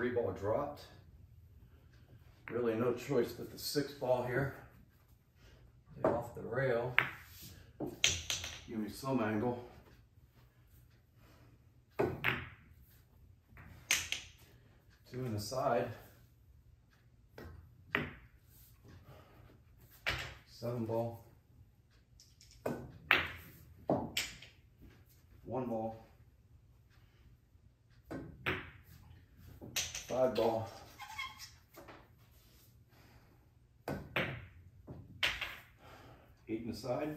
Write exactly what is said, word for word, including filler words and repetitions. three ball dropped. Really no choice but the six ball here. Get off the rail. Give me some angle. Two in the side. Seven ball. One ball. Five ball. Eight in the side.